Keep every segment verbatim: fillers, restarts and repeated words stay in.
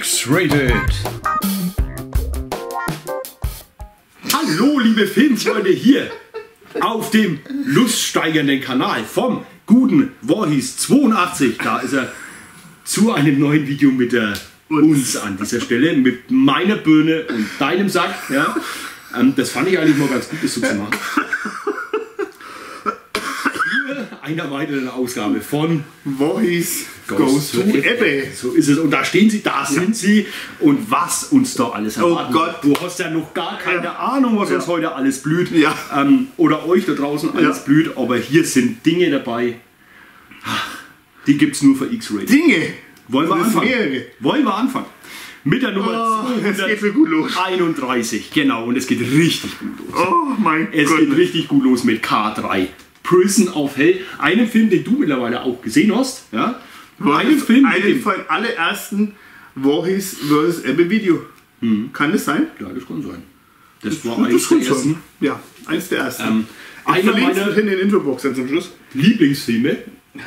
X-Rated. Hallo liebe Filmfreunde hier auf dem luststeigernden Kanal vom guten Vorhees zweiundachtzig. Da ist er zu einem neuen Video mit der uns an dieser Stelle, mit meiner Birne und deinem Sack. Ja. Das fand ich eigentlich mal ganz gut, das so zu machen. Einer weiteren Ausgabe von Vorhees Goes to Ebbe. So ist es. Und da stehen sie, da sind sie. Und was uns da alles erwartet. Oh Gott, du hast ja noch gar keine ja. Ahnung, was ja. uns heute alles blüht. Ja. Ähm, oder euch da draußen alles ja. blüht. Aber hier sind Dinge dabei, die gibt es nur für X-Rated. Dinge? Wollen wir anfangen? Mehrere. Wollen wir anfangen? Mit der Nummer oh, zweihunderteinunddreißig. Genau, und es geht richtig gut los. Oh mein Gott. Es Goodness. geht richtig gut los mit K drei. Prison of Hell, einen Film, den du mittlerweile auch gesehen hast. Ja? Einen Film, einen von allerersten Vorhees versus. Ebbe Video. Hm. Kann das sein? Ja, das kann sein. Das, das war eins der ersten. Ja, eins der ersten. Ähm, einer meiner in den Infobox dann zum Schluss. Lieblingsfilme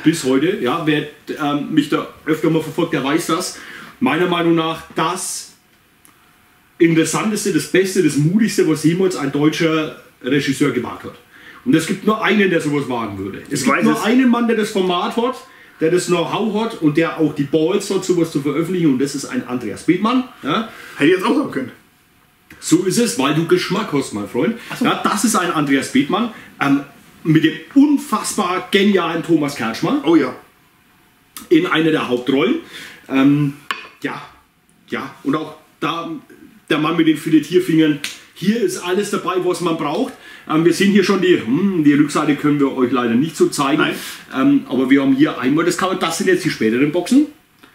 bis heute. Ja, wer ähm, mich da öfter mal verfolgt, der weiß das. Meiner Meinung nach das Interessanteste, das Beste, das Mutigste, was jemals ein deutscher Regisseur gemacht hat. Und es gibt nur einen, der sowas wagen würde. Es ich gibt nur es. einen Mann, der das Format hat, der das Know-how hat und der auch die Balls hat, sowas zu veröffentlichen. Und das ist ein Andreas Bethmann. Ja? Hätte ich jetzt auch sagen können. So ist es, weil du Geschmack hast, mein Freund. So. Ja, das ist ein Andreas Bethmann ähm, mit dem unfassbar genialen Thomas Kertschmann. Oh ja. In einer der Hauptrollen. Ähm, ja, ja. Und auch da der Mann mit den Filetierfingern. Hier ist alles dabei, was man braucht. Ähm, wir sehen hier schon die, hm, die Rückseite können wir euch leider nicht so zeigen. Ähm, aber wir haben hier einmal das Cover. Das sind jetzt die späteren Boxen.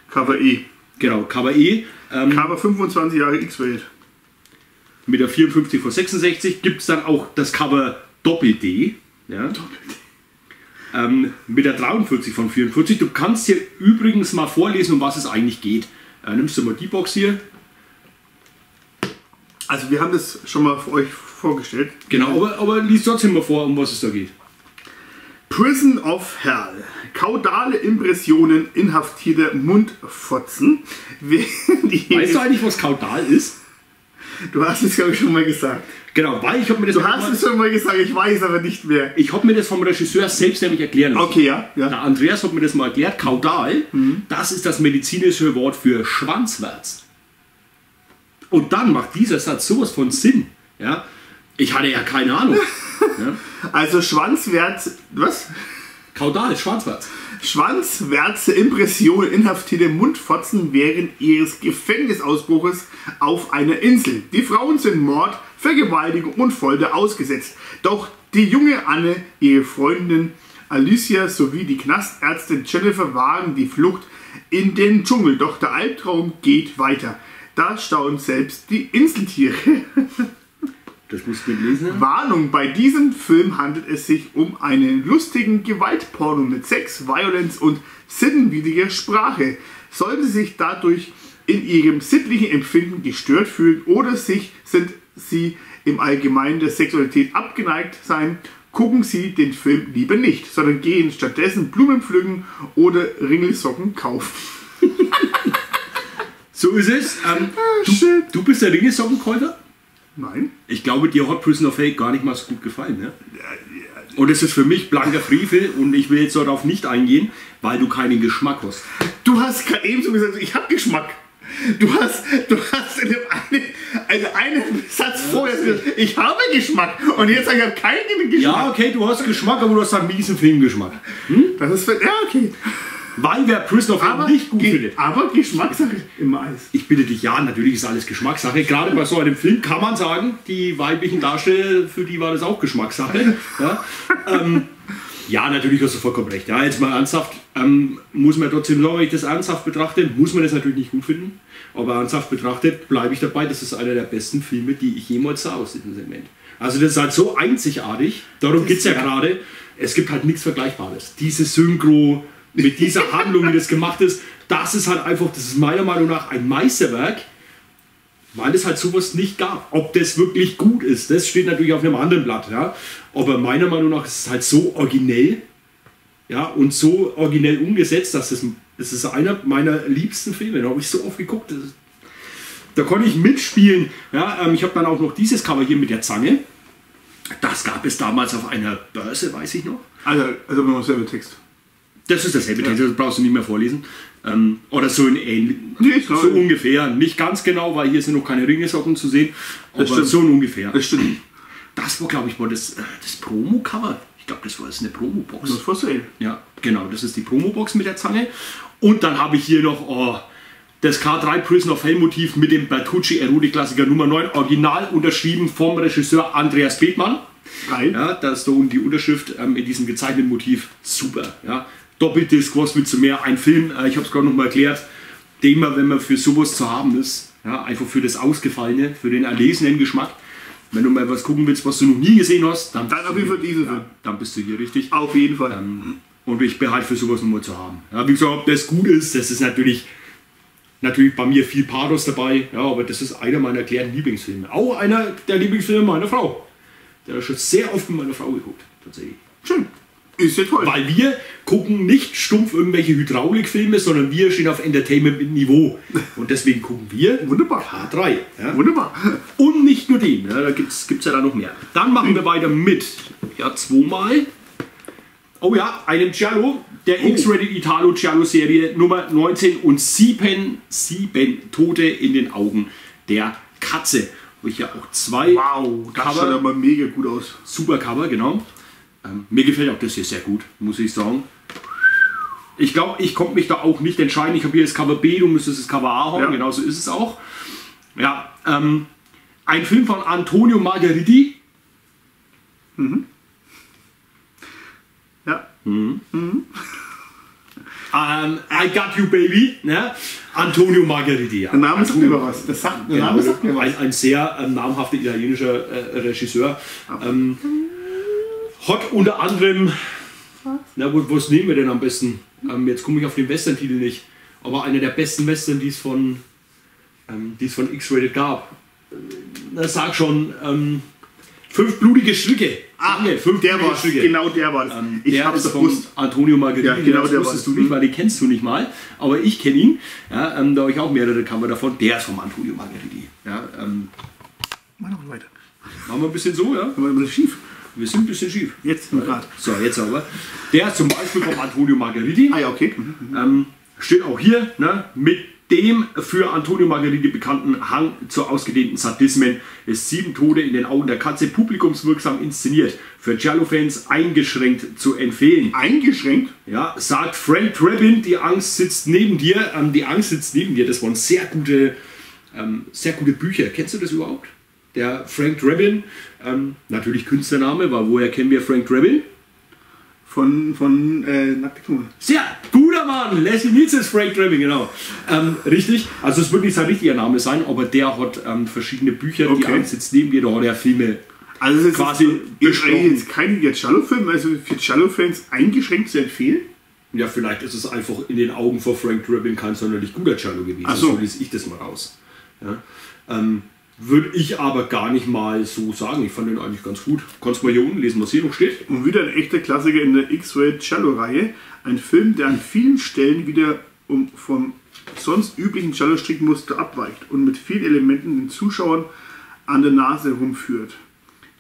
Cover E. Genau, Cover E. Ähm, Cover fünfundzwanzig Jahre X-Welt. Mit der vierundfünfzig vor sechsundsechzig gibt es dann auch das Cover Doppel D. Ja. Doppel D. Ähm, mit der dreiundvierzig von vierundvierzig. Du kannst hier übrigens mal vorlesen, um was es eigentlich geht. Äh, nimmst du mal die Box hier. Also wir haben das schon mal für euch vorgestellt. Genau, aber, aber liest trotzdem mal vor, um was es da geht. Prison of Hell. Kaudale Impressionen inhaftierter Mundfotzen. Weißt du eigentlich, was Kaudal ist? Du hast es, glaube ich, schon mal gesagt. Genau, weil ich habe mir das... Du hast es schon mal gesagt, ich weiß aber nicht mehr. Ich habe mir das vom Regisseur selbst nämlich erklären lassen. Okay, ja. ja. Der Andreas hat mir das mal erklärt. Kaudal, mhm. das ist das medizinische Wort für Schwanzwärts. Und dann macht dieser Satz sowas von Sinn. Ja? Ich hatte ja keine Ahnung. Ja? Also schwanzwärts... Was? Kaudal, schwanzwärts. Schwanzwärts Impressionen inhaftierter Mundfotzen während ihres Gefängnisausbruches auf einer Insel. Die Frauen sind Mord, Vergewaltigung und Folter ausgesetzt. Doch die junge Anne, ihre Freundin Alicia sowie die Knastärztin Jennifer wagen die Flucht in den Dschungel. Doch der Albtraum geht weiter. Da staunen selbst die Inseltiere. Das musst du lesen. Warnung, bei diesem Film handelt es sich um einen lustigen Gewaltporno mit Sex, Violence und sittenwidriger Sprache. Sollten sie sich dadurch in ihrem sittlichen Empfinden gestört fühlen oder sich sind sie im Allgemeinen der Sexualität abgeneigt sein, gucken sie den Film lieber nicht, sondern gehen stattdessen Blumen pflücken oder Ringelsocken kaufen. So ist es. Ähm, du, du bist der Ringelsockenkäufer? Nein. Ich glaube, dir hat Prison of Hell gar nicht mal so gut gefallen. Ne? Und es ist für mich blanker Frevel und ich will jetzt darauf nicht eingehen, weil du keinen Geschmack hast. Du hast gerade eben so gesagt, ich habe Geschmack. Du hast, du hast in dem einen, also einen Satz vorher gesagt, ich habe Geschmack und jetzt sage ich, ich habe keinen Geschmack. Ja, okay, du hast Geschmack, aber du hast einen miesen Filmgeschmack. Hm? Das ist, ja, okay. Weil wer Prison of Hell nicht gut findet. Aber Geschmackssache immer alles. Ich bitte dich, ja, natürlich ist alles Geschmackssache. Gerade bei so einem Film kann man sagen, die weiblichen Darsteller, für die war das auch Geschmackssache. Ja, ähm, ja natürlich hast du vollkommen recht. Ja, jetzt mal ernsthaft, ähm, muss man trotzdem, wenn ich das ernsthaft betrachte, muss man das natürlich nicht gut finden. Aber ernsthaft betrachtet bleibe ich dabei, das ist einer der besten Filme, die ich jemals sah aus diesem Segment. Also das ist halt so einzigartig, darum geht es ja, ja gerade. Es gibt halt nichts Vergleichbares. Diese Synchro... Mit dieser Handlung, wie das gemacht ist, das ist halt einfach, das ist meiner Meinung nach ein Meisterwerk, weil es halt sowas nicht gab. Ob das wirklich gut ist, das steht natürlich auf einem anderen Blatt. Ja? Aber meiner Meinung nach ist es halt so originell, ja, und so originell umgesetzt, dass es, es ist einer meiner liebsten Filme. Da habe ich so oft geguckt, das, Da konnte ich mitspielen. Ja, ähm, ich habe dann auch noch dieses Cover hier mit der Zange. Das gab es damals auf einer Börse, weiß ich noch. Also, also immer noch selber Text. Das ist derselbe Text, ja. Das brauchst du nicht mehr vorlesen. Ähm, oder so, in ähnlich, nee, so ungefähr. Nicht ganz genau, weil hier sind noch keine Ringesocken zu sehen. Aber so ungefähr. Das stimmt. Das war, glaube ich, mal das, das Promo-Cover. Ich glaube, das war jetzt eine Promo-Box. Das war so. Ja, genau. Das ist die Promo-Box mit der Zange. Und dann habe ich hier noch oh, das K drei Prison of Hell Motiv mit dem Bertucci-Erotik-Klassiker Nummer neun. Original unterschrieben vom Regisseur Andreas Bethmann. Geil. Ja, da ist so die Unterschrift ähm, in diesem gezeichneten Motiv. Super. Ja. Doppeldisk, was willst du mehr? Ein Film, äh, ich habe es gerade noch mal erklärt, den man, wenn man für sowas zu haben ist, ja, einfach für das Ausgefallene, für den erlesenen Geschmack. Wenn du mal was gucken willst, was du noch nie gesehen hast, dann, dann, auf jeden Fall diese, ja, dann bist du hier richtig. Auf jeden Fall. Ähm, und ich behalte für sowas nochmal zu haben. Ja, wie gesagt, ob das gut ist, das ist natürlich, natürlich bei mir viel Pathos dabei, ja, aber das ist einer meiner erklärten Lieblingsfilme. Auch einer der Lieblingsfilme meiner Frau. Der hat schon sehr oft mit meiner Frau geguckt, tatsächlich. Schön. Ist ja toll. Weil wir gucken nicht stumpf irgendwelche Hydraulikfilme, sondern wir stehen auf Entertainment-Niveau. Und deswegen gucken wir wunderbar K drei. Ja? Wunderbar. Und nicht nur den, ja, da gibt es ja da noch mehr. Dann machen wir weiter mit, ja, zweimal, oh ja, einem Giallo, der oh. X-Rated Italo Giallo-Serie Nummer neunzehn und sieben, sieben Tote in den Augen der Katze. Wo ich ja auch zwei wow, das Cover, schaut aber mega gut aus. Super Cover, genau. Ähm, mir gefällt auch das hier sehr gut, muss ich sagen. Ich glaube, ich konnte mich da auch nicht entscheiden. Ich habe hier das Cover B, du müsstest das Cover A haben, ja. Genauso ist es auch. Ja, ähm, ein Film von Antonio Margheriti. Mhm. Ja. Mhm. Mhm. Um, I got you, baby. Ne? Antonio Margheriti. Ja. Der Name sagt mir was. Das sagt, der Name sagt mir was. Ein, ein sehr ähm, namhafter italienischer äh, Regisseur. Ähm, Hot unter anderem, na, wo, was nehmen wir denn am besten? Ähm, jetzt komme ich auf den Western-Titel nicht, aber einer der besten Western, die es von, ähm, von X-Rated gab. Na, sag schon, ähm, fünf blutige Stücke. Ah, nee, fünf der war Stücke. Genau der war ähm, ich habe es gewusst. Antonio Margheriti, ja, genau, das der wusstest du nicht, weil den kennst du nicht mal, aber ich kenne ihn. Ja, ähm, da habe ich auch mehrere Kammer davon. Der ist vom Antonio Margheriti. Ja, ähm, mal noch weiter. Machen wir ein bisschen so, ja? Machen wir schief. Wir sind ein bisschen schief. Jetzt gerade. So, jetzt aber. Der zum Beispiel von Antonio Margheriti. Ah ja, okay. Ähm, steht auch hier, ne, mit dem für Antonio Margheriti bekannten Hang zu ausgedehnten Sadismen ist Sieben Tode in den Augen der Katze publikumswirksam inszeniert. Für Giallo-Fans eingeschränkt zu empfehlen. Eingeschränkt? Ja, sagt Frank Trebbin, die Angst sitzt neben dir. Ähm, die Angst sitzt neben dir. Das waren sehr gute, ähm, sehr gute Bücher. Kennst du das überhaupt? Der Frank Trebbin, ähm, natürlich Künstlername, weil woher kennen wir Frank Trebbin? Von, von äh, Nackte Kanone. Sehr guter Mann, Leslie Nielsen ist Frank Trebbin, genau. Ähm, richtig, also es wird nicht sein richtiger Name sein, aber der hat ähm, verschiedene Bücher, okay. Die eins jetzt neben dir, da hat er Filme. Also es ist quasi jetzt kein Giallo-Film, also für Giallo-Fans eingeschränkt zu empfehlen? Ja, vielleicht ist es einfach in den Augen von Frank Trebbin kein sonderlich guter Giallo gewesen. Ach so. So lese ich das mal raus. Ja? Ähm, Würde ich aber gar nicht mal so sagen. Ich fand den eigentlich ganz gut. Kannst mal hier unten lesen, was hier noch steht. Und wieder ein echter Klassiker in der X-Rated Giallo-Reihe. Ein Film, der an vielen Stellen wieder um, vom sonst üblichen Giallo-Strickmuster abweicht und mit vielen Elementen den Zuschauern an der Nase herumführt.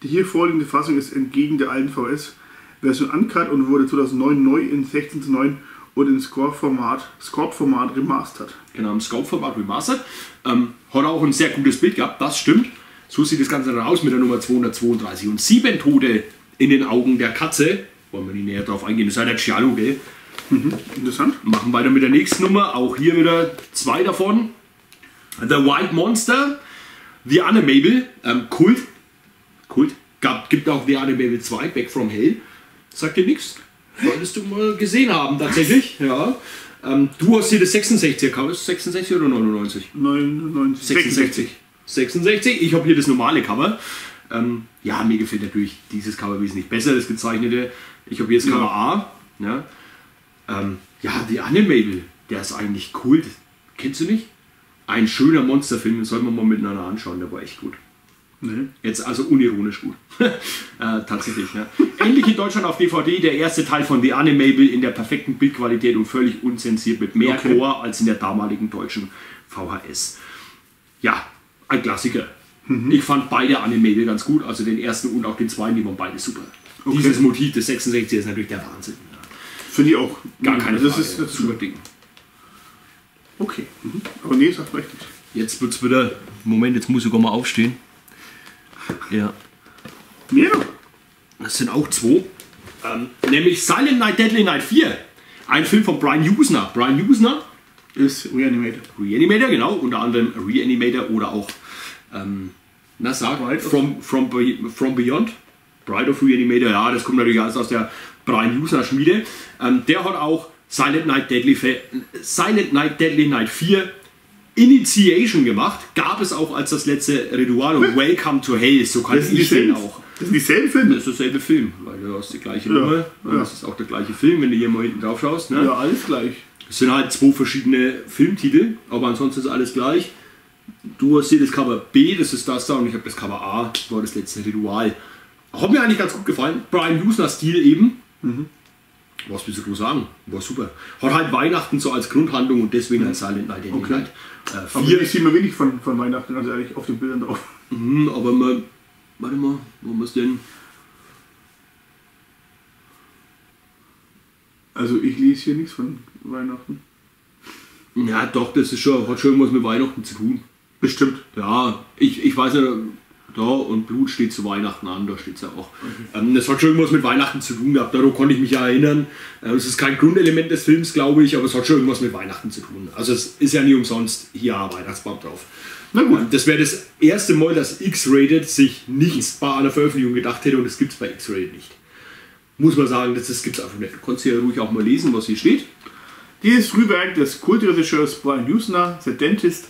Die hier vorliegende Fassung ist entgegen der alten V S-Version uncut und wurde zweitausendneun neu in sechzehn zu neun und im Scope-Format Scope-Format remastert. Genau, im Scope-Format remastert. Ähm, hat auch ein sehr gutes Bild gehabt, das stimmt. So sieht das Ganze dann aus mit der Nummer zweihundertzweiunddreißig. Und sieben Tote in den Augen der Katze. Wollen wir nicht näher drauf eingehen, das ist halt der Giallo, gell? Mhm. Interessant. Machen weiter mit der nächsten Nummer, auch hier wieder zwei davon. The White Monster, The Unnamable, ähm, Kult. Kult. Gab, gibt auch The Unnamable zwei, Back from Hell. Sagt dir nichts? Solltest du mal gesehen haben, tatsächlich. Ja. Ähm, du hast hier das sechsundsechziger Cover. Ist das sechsundsechzig oder neunundneunzig? neunundneunzig. sechsundsechzig. sechsundsechzig. Ich habe hier das normale Cover. Ähm, ja, mir gefällt natürlich dieses Cover wesentlich besser, das gezeichnete. Ich habe hier das ja. Cover A. Ja, ähm, ja, The Unnamable, der ist eigentlich Kult. Kennst du nicht? Ein schöner Monsterfilm, den sollten wir mal miteinander anschauen. Der war echt gut. Nee. Jetzt also unironisch gut. äh, tatsächlich. Ja. Endlich in Deutschland auf D V D der erste Teil von The Unnamable in der perfekten Bildqualität und völlig unzensiert mit mehr Chor okay. als in der damaligen deutschen V H S. Ja, ein Klassiker. Mhm. Ich fand beide Anime ganz gut, also den ersten und auch den zweiten, die waren beide super. Okay. Dieses Motiv des sechsundsechziger ist natürlich der Wahnsinn. Finde ich auch. Gar keine Frage. Das ist das super Ding. Okay. Mhm. Aber nee, ist auch richtig. Jetzt wird's wieder... Moment, jetzt muss ich sogar mal aufstehen. Ja. Ja. Das sind auch zwei. Ähm, nämlich Silent Night Deadly Night vier. Ein Film von Brian Yuzna. Brian Yuzna ist Reanimator. Reanimator, genau. Unter anderem Reanimator oder auch... Ähm, na, sag mal, from, from, from Beyond. Bride of Reanimator, ja, das kommt natürlich alles aus der Brian Yuzna Schmiede. Ähm, der hat auch Silent Night, Deadly Silent Night Deadly Night vier Initiation gemacht. Gab es auch als das letzte Ritual und Welcome to Hell, so kann das ich den auch. Das ist dieselbe Film? Das ist derselbe Film, weil du hast die gleiche ja, Nummer. Ja. Das ist auch der gleiche Film, wenn du hier mal hinten drauf schaust. Ne? Ja, alles gleich. Es sind halt zwei verschiedene Filmtitel, aber ansonsten ist alles gleich. Du hast hier das Cover B, das ist das da, und ich habe das Cover A, das war das letzte Ritual. Hat mir eigentlich ganz gut gefallen. Brian Yuznas Stil eben. Mhm. Was willst du sagen? War super. Hat halt Weihnachten so als Grundhandlung und deswegen mhm. ein Silent Night Deadly okay. Night. Äh, vier. Ich sehe mir wenig von, von Weihnachten, also ehrlich, auf den Bildern drauf. Mhm, aber man, warte mal, wo muss denn? Also ich lese hier nichts von Weihnachten. Ja doch, das ist schon, hat schon was mit Weihnachten zu tun. Bestimmt. Ja, ich, ich weiß ja... Da und Blut steht zu Weihnachten an, da steht es ja auch. Okay. Ähm, das hat schon irgendwas mit Weihnachten zu tun gehabt, daran konnte ich mich ja erinnern. Es äh, ist kein Grundelement des Films, glaube ich, aber es hat schon irgendwas mit Weihnachten zu tun. Also es ist ja nicht umsonst hier ein Weihnachtsbaum drauf. Na gut. Ähm, das wäre das erste Mal, dass X-Rated sich nichts bei einer Veröffentlichung gedacht hätte und das gibt es bei X-Rated nicht. Muss man sagen, das, das gibt es einfach nicht. Du kannst ja ruhig auch mal lesen, was hier steht. Dieses Frühwerk des Kultregisseurs Brian Yuzna, The Dentist,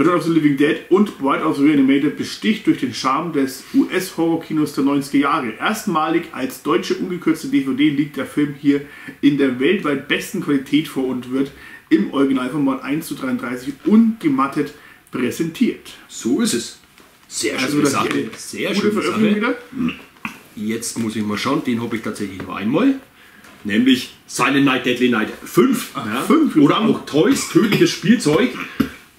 Return of the Living Dead und Bride of the Reanimator besticht durch den Charme des U S-Horror-Kinos der neunziger Jahre. Erstmalig als deutsche ungekürzte D V D liegt der Film hier in der weltweit besten Qualität vor und wird im Originalformat eins zu dreiunddreißig ungemattet präsentiert. So ist es. Sehr schön also, sehr gute Veröffentlichung wieder. Jetzt muss ich mal schauen, den habe ich tatsächlich nur einmal. Nämlich Silent Night Deadly Night fünf. Ach, ja. fünf oder auch Toys, tödliches Spielzeug.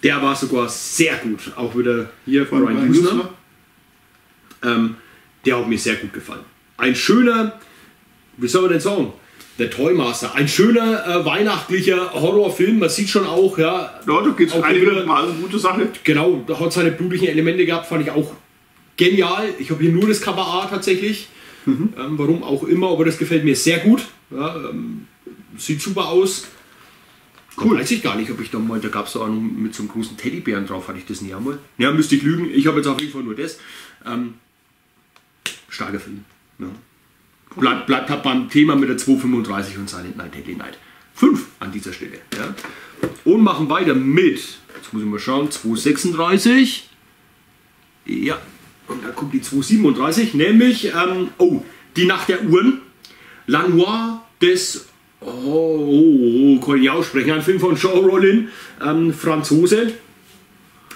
Der war sogar sehr gut, auch wieder hier von Brian Yuzna. Ähm, der hat mir sehr gut gefallen. Ein schöner, wie soll man denn sagen, der Toymaster, ein schöner äh, weihnachtlicher Horrorfilm. Man sieht schon auch, ja, ja da gibt es einige Mal eine gute Sache. Genau, da hat seine blutigen Elemente gehabt, fand ich auch genial. Ich habe hier nur das Cover A tatsächlich, mhm. ähm, warum auch immer, aber das gefällt mir sehr gut. Ja, ähm, sieht super aus. Cool. Weiß ich gar nicht, ob ich da mal, da gab es auch mit so einem großen Teddybären drauf, hatte ich das nie einmal. Ja, müsste ich lügen, ich habe jetzt auf jeden Fall nur das. Ähm, starker Film. Ja. Okay. Bleibt bleib, halt beim Thema mit der zwei fünfunddreißig und Silent Night Deadly Night fünf an dieser Stelle. Ja. Und machen weiter mit, jetzt muss ich mal schauen, zwei sechsunddreißig. Ja, und dann kommt die zwei siebenunddreißig, nämlich, ähm, oh, die Nacht der Uhren. La Noire des... Oh, oh, oh, kann ich aussprechen. Ein Film von Jean Rollin, ähm, Franzose.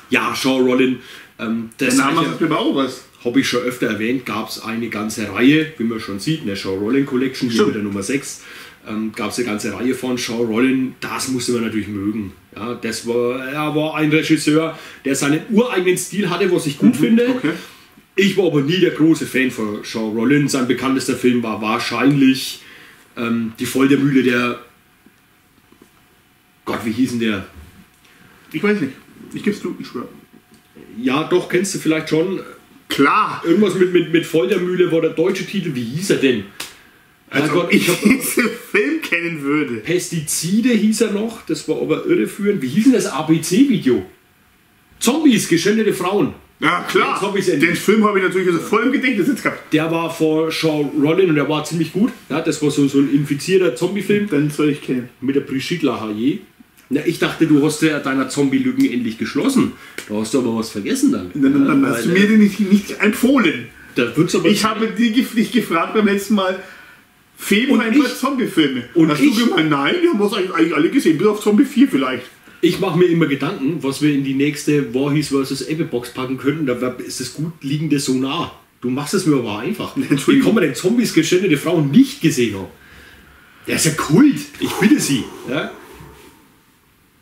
Ja, Jean Rollin. Ähm, das Der Name hat mir auch was. Habe ich schon öfter erwähnt, gab es eine ganze Reihe, wie man schon sieht, eine Jean Rollin Collection, hier mit der Nummer sechs. Ähm, gab es eine ganze Reihe von Jean Rollin, das musste man natürlich mögen. Ja, das war, er war ein Regisseur, der seinen ureigenen Stil hatte, was ich gut mhm, finde. Okay. Ich war aber nie der große Fan von Jean Rollin. Sein bekanntester Film war wahrscheinlich... Ähm, die Foltermühle der... Gott, wie hieß denn der? Ich weiß nicht. Ich gebe es zu, ich schwöre. Ja, doch, kennst du vielleicht schon. Klar. Irgendwas mit, mit, mit Foltermühle war der deutsche Titel. Wie hieß er denn? Also, also Gott, ich, ich hab, diesen Film kennen würde. Pestizide hieß er noch. Das war aber irreführend. Wie hieß denn das A B C-Video? Zombies geschändete Frauen. Ja, klar. Den Film habe ich natürlich also voll im Gedächtnis jetzt gehabt. Der war vor Jean Rollin und der war ziemlich gut. Ja, das war so, so ein infizierter Zombie-Film. Den soll ich kennen. Mit der Brigitte Lahaye. Na, ich dachte, du hast ja deiner Zombie-Lücken endlich geschlossen. Da hast du aber was vergessen dann. Dann, dann ja, hast du mir den nicht, nicht empfohlen. Da wird's aber ich habe dich gefragt beim letzten Mal, fehlen einfach Zombie-Filme. Und hast ich? du gemeint, nein, wir haben uns eigentlich alle gesehen, bis auf Zombie vier vielleicht. Ich mache mir immer Gedanken, was wir in die nächste Vorhees versus. Ebbe Box packen könnten. Da ist das gut liegende so nah. Du machst es mir aber einfach. Wie kann man den Zombies geschändete Frauen nicht gesehen haben? Der ist ja Kult. Ich bitte Sie. Ja?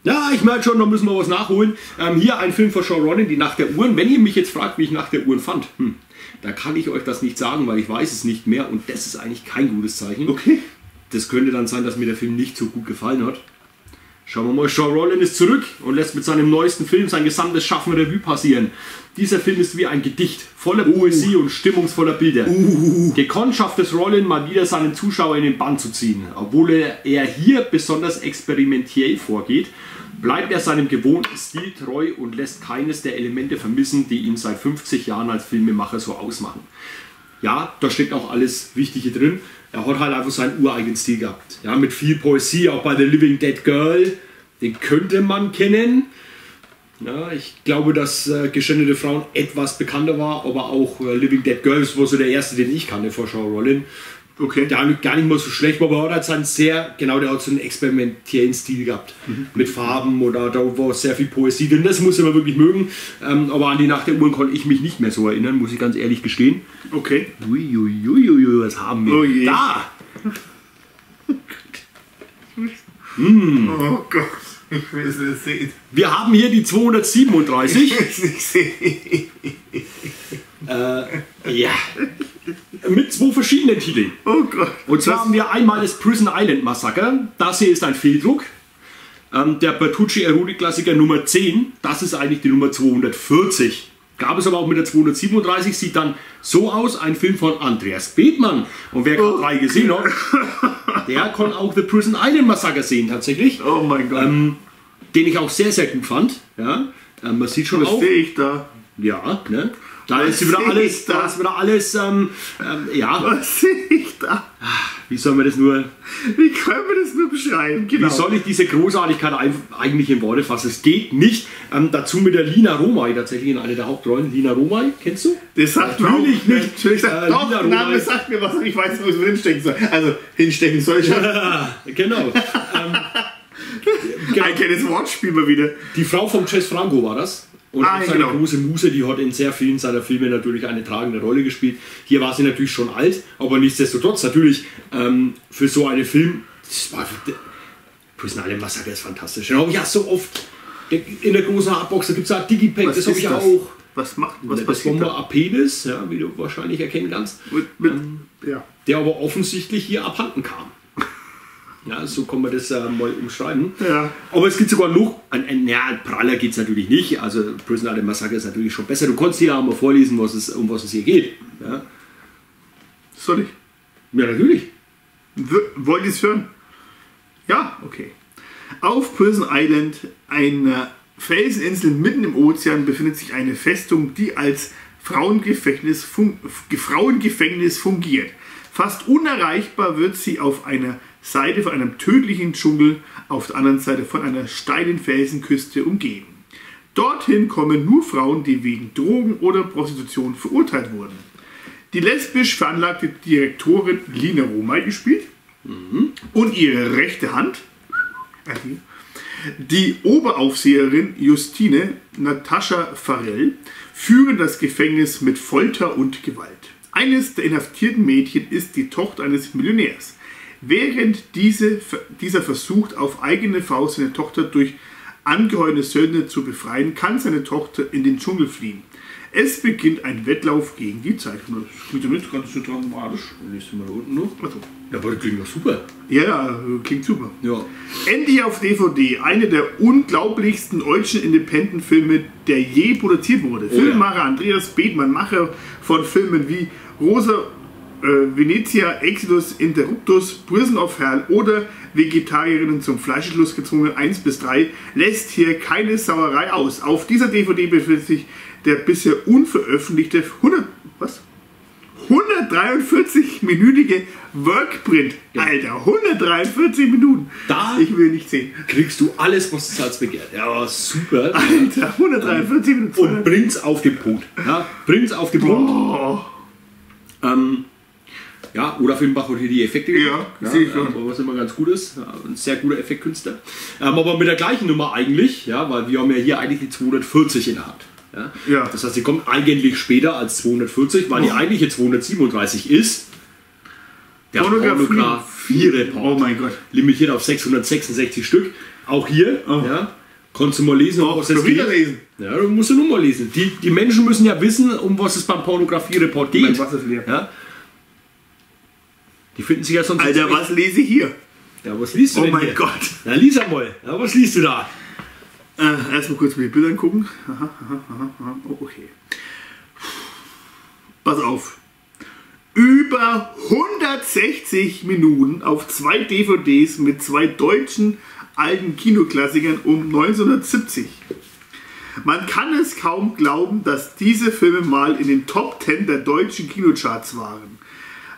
Ja, ich merke schon, da müssen wir was nachholen. Ähm, hier ein Film von Jean Rollin, Die Nacht der Uhren. Wenn ihr mich jetzt fragt, wie ich Nacht der Uhren fand, hm, da kann ich euch das nicht sagen, weil ich weiß es nicht mehr. Und das ist eigentlich kein gutes Zeichen. Okay. Das könnte dann sein, dass mir der Film nicht so gut gefallen hat. Schauen wir mal, Jean Rollin ist zurück und lässt mit seinem neuesten Film sein gesamtes Schaffen Revue passieren. Dieser Film ist wie ein Gedicht, voller uh. Poesie und stimmungsvoller Bilder. Uh. Gekonnt schafft es Rollin mal wieder, seinen Zuschauer in den Bann zu ziehen. Obwohl er hier besonders experimentell vorgeht, bleibt er seinem gewohnten Stil treu und lässt keines der Elemente vermissen, die ihn seit fünfzig Jahren als Filmemacher so ausmachen. Ja, da steckt auch alles Wichtige drin. Er hat halt einfach seinen ureigenen Stil gehabt. Ja, mit viel Poesie, auch bei The Living Dead Girl. Den könnte man kennen. Ja, ich glaube, dass äh, Geschändete Frauen etwas bekannter war, aber auch äh, Living Dead Girl war so der erste, den ich kannte, vor Jean Rollin. Okay. Der hat gar nicht mal so schlecht, aber er hat seinen sehr, genau, der hat so einen experimentellen Stil gehabt. Mhm. Mit Farben oder da war sehr viel Poesie drin. Das muss man wirklich mögen. Ähm, aber an die Nacht der Uhren konnte ich mich nicht mehr so erinnern, muss ich ganz ehrlich gestehen. Okay. Uiuiuiui, ui, ui, ui, was haben wir? Oh je. Da! mm. Oh Gott, ich will es nicht sehen. Wir haben hier die zweihundertsiebenunddreißig. Ich will es nicht sehen. äh, ja. Mit zwei verschiedenen Titeln. Oh Gott. Und zwar haben wir einmal das Prison Island Massacre. Das hier ist ein Fehldruck. Ähm, der Bertucci-Erotik-Klassiker Nummer zehn. Das ist eigentlich die Nummer zweihundertvierzig. Gab es aber auch mit der zweihundertsiebenunddreißig. Sieht dann so aus. Ein Film von Andreas Bethmann. Und wer gerade drei gesehen hat, der kann auch The Prison Island Massacre sehen tatsächlich. Oh mein Gott. Ähm, den ich auch sehr, sehr gut fand. Ja. Ähm, man sieht schon auch... Was sehe ich da? Ja, ne? Da ist, wieder alles, da? da ist wieder alles, ähm, ähm, ja. Was sehe ich da? Wie soll man das nur... Wie können wir das nur beschreiben? Genau. Wie soll ich diese Großartigkeit eigentlich in Worte fassen? Es geht nicht. Ähm, dazu mit der Lina Romay tatsächlich in einer der Hauptrollen. Lina Romay, kennst du? Das sagt natürlich nicht. Natürlich sagt, äh, doch, Lina Romay. Name sagt mir was, ich weiß nicht, wo ich hinstecken soll. Also, hinstecken soll ich ja. Genau. ähm, genau. Ein kleines Wortspiel mal wieder. Die Frau von Jess Franco war das. Und ah, seine genau. große Muse, die hat in sehr vielen seiner Filme natürlich eine tragende Rolle gespielt. Hier war sie natürlich schon alt, aber nichtsdestotrotz natürlich ähm, für so einen Film, das war Prison Island Massacre ist fantastisch. Genau, ja, so oft in der großen Hardbox, da gibt es auch Digipack, was das habe ich das? auch. Was macht was das? Das war mal ein Penis, ja, wie du wahrscheinlich erkennen kannst, mit, mit, ähm, ja. der aber offensichtlich hier abhanden kam. Ja, so kann man das äh, mal umschreiben. Ja. Aber es gibt sogar noch, ein, ein, ja, ein Praller geht es natürlich nicht. Also Prison Island Massacre ist natürlich schon besser. Du konntest hier auch mal vorlesen, was es, um was es hier geht. Ja. Soll ich? Ja, natürlich. W wollt ihr es hören? Ja, okay. Auf Prison Island, einer Felseninsel mitten im Ozean, befindet sich eine Festung, die als Frauengefängnis, fun Frauengefängnis fungiert. Fast unerreichbar wird sie auf einer Seite von einem tödlichen Dschungel, auf der anderen Seite von einer steilen Felsenküste umgeben. Dorthin kommen nur Frauen, die wegen Drogen oder Prostitution verurteilt wurden. Die lesbisch veranlagte Direktorin Lina Romay gespielt mhm. und ihre rechte Hand, die Oberaufseherin Justine Natascha Farrell, führen das Gefängnis mit Folter und Gewalt. Eines der inhaftierten Mädchen ist die Tochter eines Millionärs. Während diese, dieser versucht, auf eigene Faust seine Tochter durch angeheuerte Söldner zu befreien, kann seine Tochter in den Dschungel fliehen. Es beginnt ein Wettlauf gegen die Zeit. Das ist ganz so dramatisch. Nächstes Mal da unten noch. Achso. Ja, aber das klingt doch super. Ja, klingt super. Ja. Endlich auf D V D. Einer der unglaublichsten deutschen Independent-Filme, der je produziert wurde. Oh, Filmemacher ja. Andreas Bethmann, Macher von Filmen wie Rosa... Äh, Venezia, Exodus, Interruptus, Prison of Hell oder Vegetarierinnen zum Fleischschluss gezwungen eins bis drei lässt hier keine Sauerei aus. Auf dieser D V D befindet sich der bisher unveröffentlichte hundertdreiundvierzig-minütige Workprint. Ja. Alter, hundertdreiundvierzig Minuten. Da ich will nicht sehen. Kriegst du alles, was das Herz begehrt. Ja, super. Alter, hundertdreiundvierzig Minuten. Und bringt's auf den Punkt. Ja, bringt's auf den Punkt. Oh. Ähm, Ja, oder Filmbach hat hier die Effekte gemacht, ja, ja, ich ähm, was immer ganz gut ist, ja, ein sehr guter Effektkünstler. Ähm, aber mit der gleichen Nummer eigentlich, ja, weil wir haben ja hier eigentlich die zweihundertvierzig in der Hand. Ja? Ja. Das heißt, sie kommt eigentlich später als zweihundertvierzig, weil oh. die eigentliche zweihundertsiebenunddreißig ist. Der Pornografie-Report. Oh mein Gott. Limitiert auf sechshundertsechsundsechzig Stück. Auch hier. Oh. Ja. Kannst du mal lesen, auch was es geht. Lesen. Ja, du musst du nur mal lesen. Die, die Menschen müssen ja wissen, um was es beim Pornografie-Report geht. Was ist hier? Ja? Die finden sich ja sonst... Alter, was lese ich hier? Ja, was liest du oh denn? Oh mein hier? Gott. Na, lies einmal. Ja, was liest du da? Äh, erstmal kurz mit den Bildern gucken. Aha, aha, aha, aha. Oh, okay. Pass auf. Über hundertsechzig Minuten auf zwei D V Ds mit zwei deutschen alten Kinoklassikern um neunzehnhundertsiebzig. Man kann es kaum glauben, dass diese Filme mal in den Top zehn der deutschen Kinocharts waren.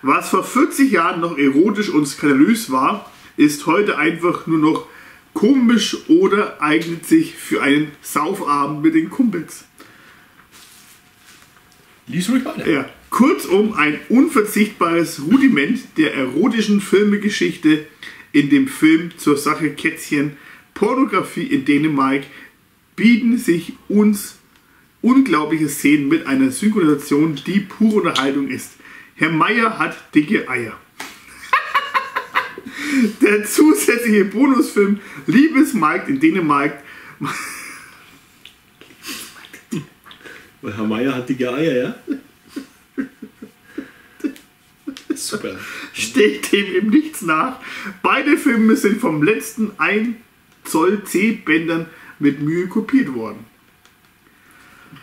Was vor vierzig Jahren noch erotisch und skandalös war, ist heute einfach nur noch komisch oder eignet sich für einen Saufabend mit den Kumpels. Lies ruhig weiter. Ja. Kurzum, ein unverzichtbares Rudiment der erotischen Filmegeschichte in dem Film Zur Sache Kätzchen, Pornografie in Dänemark, bieten sich uns unglaubliche Szenen mit einer Synchronisation, die pure Unterhaltung ist. Herr Meier hat dicke Eier. Der zusätzliche Bonusfilm Liebesmarkt in Dänemark. Herr Meier hat dicke Eier, ja? Super. Steht dem eben nichts nach. Beide Filme sind vom letzten ein Zoll C-Bändern mit Mühe kopiert worden.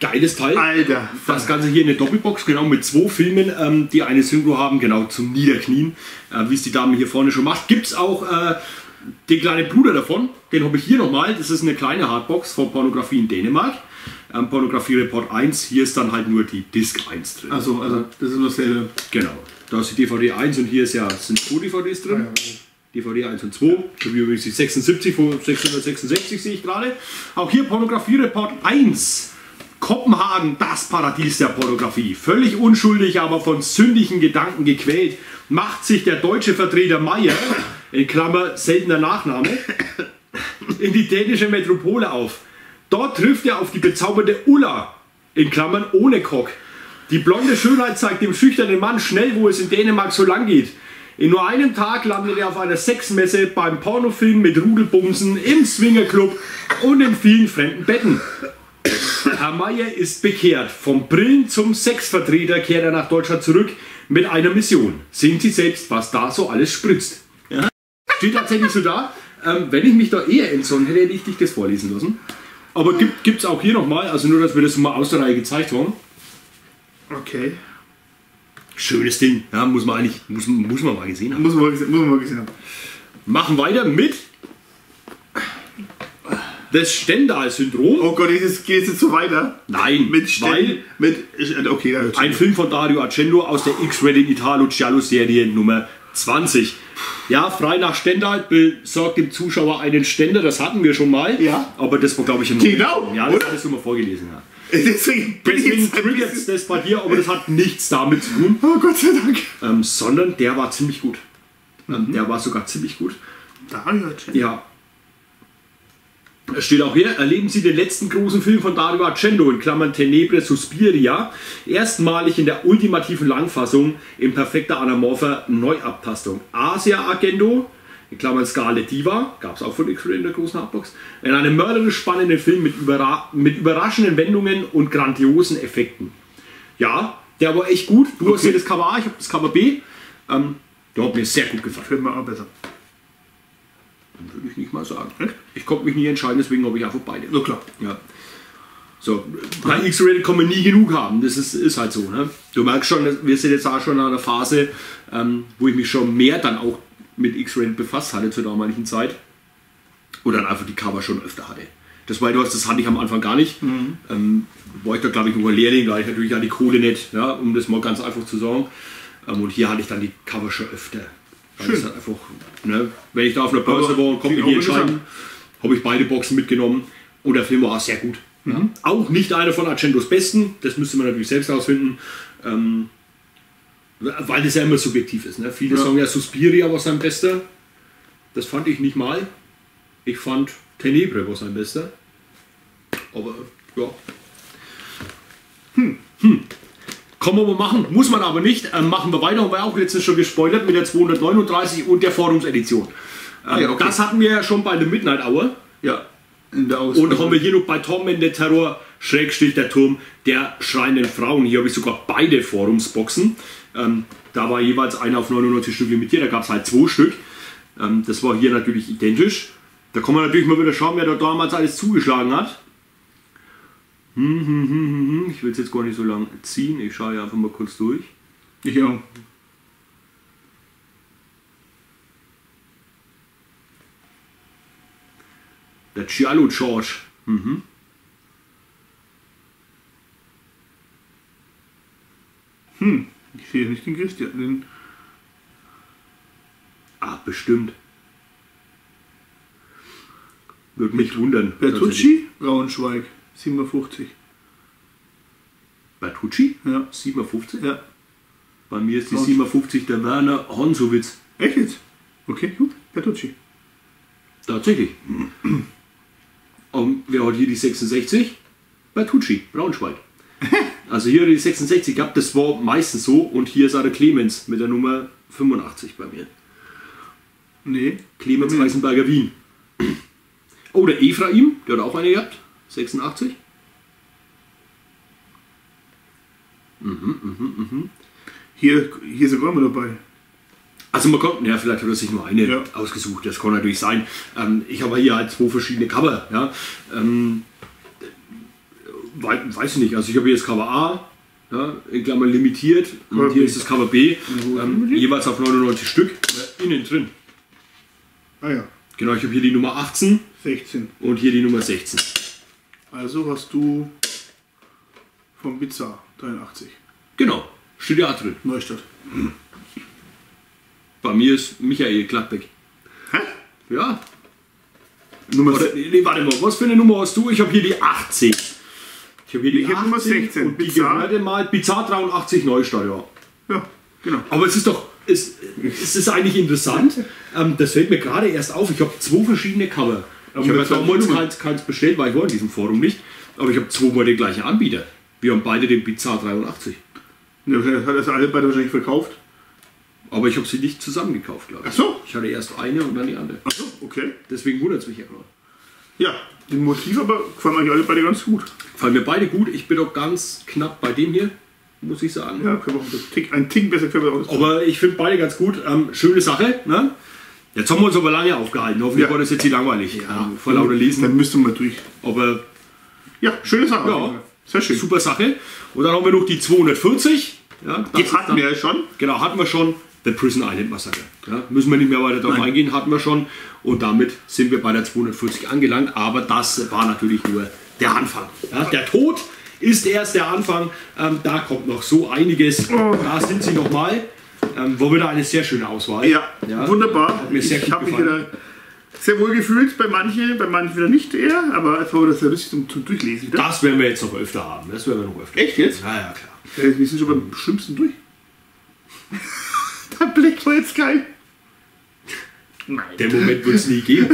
Geiles Teil. Alter. Das Ganze hier eine Doppelbox, genau, mit zwei Filmen, ähm, die eine Synchro haben, genau, zum Niederknien, äh, wie es die Dame hier vorne schon macht. Gibt es auch äh, den kleinen Bruder davon, den habe ich hier nochmal. Das ist eine kleine Hardbox von Pornografie in Dänemark. Ähm, Pornografie-Report eins, hier ist dann halt nur die Disc eins drin. Also, also das ist nur dasselbe. Genau. Da ist die D V D eins und hier ist ja, sind zwei D V Ds drin. D V D eins und zwei, so wie übrigens die sechsundsiebzig von sechshundertsechsundsechzig sehe ich gerade. Auch hier Pornografie-Report eins. Kopenhagen, das Paradies der Pornografie. Völlig unschuldig, aber von sündigen Gedanken gequält, macht sich der deutsche Vertreter Meier, in Klammer seltener Nachname, in die dänische Metropole auf. Dort trifft er auf die bezaubernde Ulla, in Klammern ohne Kock. Die blonde Schönheit zeigt dem schüchternen Mann schnell, wo es in Dänemark so lang geht. In nur einem Tag landet er auf einer Sexmesse, beim Pornofilm mit Rudelbumsen, im Swingerclub und in vielen fremden Betten. Herr Meier ist bekehrt. Vom Brillen zum Sexvertreter kehrt er nach Deutschland zurück mit einer Mission. Sehen Sie selbst, was da so alles spritzt. Ja? Steht tatsächlich so da. Ähm, wenn ich mich da eher entsonnen hätte, hätte ich dich das vorlesen lassen. Aber gibt es auch hier nochmal, also nur, dass wir das mal aus der Reihe gezeigt haben. Okay. Schönes Ding. Ja, muss man eigentlich, muss, muss man mal gesehen haben. Muss man mal gesehen, muss man mal gesehen haben. Machen weiter mit das Stendhal-Syndrom. Oh Gott, jetzt geht es jetzt so weiter. Nein, mit Stendhal. Mit, okay, da ein Film von Dario Argento aus der X-Rated Italo-Giallo-Serie Nummer zwanzig. Ja, frei nach Stendhal besorgt dem Zuschauer einen Ständer, das hatten wir schon mal. Ja. Aber das war, glaube ich, im Genau. Moment. Ja, das hattest du mal vorgelesen. Ja. Deswegen, Deswegen triggert es das bei dir, aber das hat nichts damit zu tun. Oh Gott sei Dank. Ähm, sondern der war ziemlich gut. Ähm, mhm. Der war sogar ziemlich gut. Dario Argento. Ja. Es steht auch hier, erleben Sie den letzten großen Film von Dario Argento, in Klammern Tenebre, Suspiria, erstmalig in der ultimativen Langfassung, in perfekter anamorpher Neuabtastung. Asia Argento, in Klammern Scarlet Diva, gab es auch von X-Ray in der großen Hardbox, in einem mörderisch spannenden Film mit, überra mit überraschenden Wendungen und grandiosen Effekten. Ja, der war echt gut. Du okay. hast hier das Cover A, ich habe das Cover B. Ähm, der hat mir sehr gut gefallen. Film war auch besser. Würde ich nicht mal sagen. Ich konnte mich nie entscheiden, deswegen habe ich einfach beide. Na klar. Ja. So, bei X-Rated kann man nie genug haben, das ist, ist halt so. Ne? Du merkst schon, wir sind jetzt auch schon in einer Phase, ähm, wo ich mich schon mehr dann auch mit X-Rated befasst hatte zur damaligen Zeit. Oder dann einfach die Cover schon öfter hatte. Das war etwas, das hatte ich am Anfang gar nicht. Mhm. Ähm, war ich da, glaube ich, über Lehrling, da hatte ich natürlich auch die Kohle nicht, ja, um das mal ganz einfach zu sagen. Ähm, und hier hatte ich dann die Cover schon öfter. Schön. Halt einfach, ne, wenn ich da auf einer Börse war und konnte mich entscheiden, habe ich beide Boxen mitgenommen und der Film war auch sehr gut. Mhm. Ja. Auch nicht einer von Argentos besten, das müsste man natürlich selbst herausfinden, ähm, weil das ja immer subjektiv ist. Ne? Viele ja. sagen ja, Suspiria war sein bester, das fand ich nicht mal. Ich fand Tenebre war sein bester, aber ja. Hm. Hm. Kann man mal machen, muss man aber nicht. Ähm, machen wir weiter, haben wir auch letztens schon gespoilert mit der zweihundertneununddreißig und der Forumsedition. Ah, ja, okay. Das hatten wir ja schon bei The Midnight Hour. Ja. In der Und haben wir hier noch bei Tom in der Terror, Schrägstrich der Turm der schreienden Frauen. Hier habe ich sogar beide Forumsboxen. Ähm, da war jeweils eine auf neunundneunzig Stück limitiert, da gab es halt zwei Stück. Ähm, das war hier natürlich identisch. Da kann man natürlich mal wieder schauen, wer da damals alles zugeschlagen hat. Hm, hm, hm, hm. Ich will es jetzt gar nicht so lang ziehen, ich schaue ja einfach mal kurz durch. Ich auch. Der Giallo George. Mhm. Hm, ich sehe nicht den Christian. Den ah, bestimmt. Würde mich wundern. Bertucci? Braunschweig. siebenundfünfzig. Bertucci? Ja. siebenundfünfzig? Ja. Bei mir ist die siebenundfünfzig der Werner Honsowitz. Echt jetzt? Okay, gut. Bertucci. Tatsächlich. Und wer hat hier die sechsundsechzig? Bertucci, Braunschweig. Also hier hat die sechsundsechzig gehabt, das war meistens so. Und hier ist der Clemens mit der Nummer fünfundachtzig bei mir. Nee. Clemens Weißenberger Wien. Oh, der Ephraim, der hat auch eine gehabt. sechsundachtzig. Mhm, mhm, mhm. Hier, hier sogar mal dabei. Also man kommt, ja, vielleicht hat er sich nur eine ja. ausgesucht, das kann natürlich sein. Ähm, ich habe hier halt zwei verschiedene Cover. Ja. Ähm, weiß ich nicht, also ich habe hier das Cover A, ja, in Klammern limitiert, Cover und hier B. Ist das Cover B, ähm, jeweils auf neunundneunzig Stück, ja, innen drin. Ah ja. Genau, ich habe hier die Nummer achtzehn, sechzehn und hier die Nummer sechzehn. Also hast du vom Bizarre dreiundachtzig. Genau, steht ja drin. Neustadt. Bei mir ist Michael Gladbeck. Hä? Ja. Nummer Oder, nee, warte mal, was für eine Nummer hast du? Ich habe hier die achtzehn. Ich habe hier die ich achtzehn Nummer sechzehn. Und Bizarre. Die mal Bizarre dreiundachtzig Neustadt, ja. Ja, genau. Aber es ist doch, es, es ist eigentlich interessant. ähm, das fällt mir gerade erst auf. Ich habe zwei verschiedene Cover. Aber ich habe jetzt auch mal nur keins, keins bestellt, weil ich war in diesem Forum nicht. Aber ich habe zweimal den gleichen Anbieter. Wir haben beide den Bizarre dreiundachtzig. Ja, hat das alle beide wahrscheinlich verkauft? Aber ich habe sie nicht zusammen gekauft, glaube ich. Ach so. Ich hatte erst eine und dann die andere. Ach so, okay. Deswegen wundert es mich ja gerade. Ja, den Motiv aber gefallen mir alle beide ganz gut. Gefallen mir beide gut. Ich bin auch ganz knapp bei dem hier, muss ich sagen. Ja, können wir auch Tick, ein Tick besser können wir auch. Aber ich finde beide ganz gut. Ähm, schöne Sache, ne? Jetzt haben wir uns aber lange aufgehalten. Hoffentlich ja. war das jetzt nicht langweilig. Ja, ja, vor lauter Lesen. Dann müssten wir durch. Aber ja, schöne Sache. Ja, sehr schön. Super Sache. Und dann haben wir noch die zweihundertvierzig. Ja, die hatten dann, wir ja schon. Genau, hatten wir schon. The Prison Island Massacre. Ja, müssen wir nicht mehr weiter darauf Nein. eingehen, hatten wir schon. Und damit sind wir bei der zweihundertvierzig angelangt. Aber das war natürlich nur der Anfang. Ja, der Tod ist erst der Anfang. Ähm, da kommt noch so einiges. Oh. Da sind sie nochmal. Ähm, war wieder eine sehr schöne Auswahl. Ja, ja, wunderbar. Hat mir sehr ich habe mich wieder sehr wohl gefühlt. Bei manchen, bei manchen wieder nicht eher. Aber es war das ja richtig zum, zum Durchlesen. Wieder. Das werden wir jetzt noch öfter haben. Das werden wir noch öfter. Echt jetzt? Ja, ja, klar. Wir sind schon beim Schlimmsten durch. Der Blick war jetzt geil. Nein. Der Moment wird es nie geben.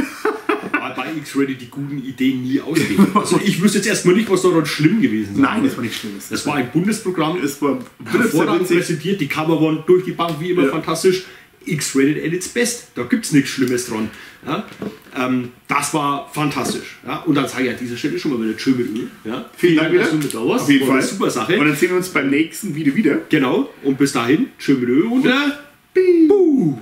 Weil bei X-Rated die guten Ideen nie ausgehen. Also ich wüsste jetzt erstmal nicht, was daran schlimm gewesen ist. Nein, das war nicht schlimm. Das war ein Bundesprogramm. Es war hervorragend präsentiert. Die Cover waren durch die Bank wie immer ja. fantastisch. X-Rated at its best. Da gibt es nichts Schlimmes dran. Ja? Ähm, das war fantastisch. Ja? Und dann sage ich an dieser Stelle schon mal wieder schön mit Öl. Ja? Vielen, Vielen Dank, dass du mit da warst. Auf jeden Fall. Super Sache. Und dann sehen wir uns beim nächsten Video wieder. Genau. Und bis dahin, schön mit Öl und... Buh!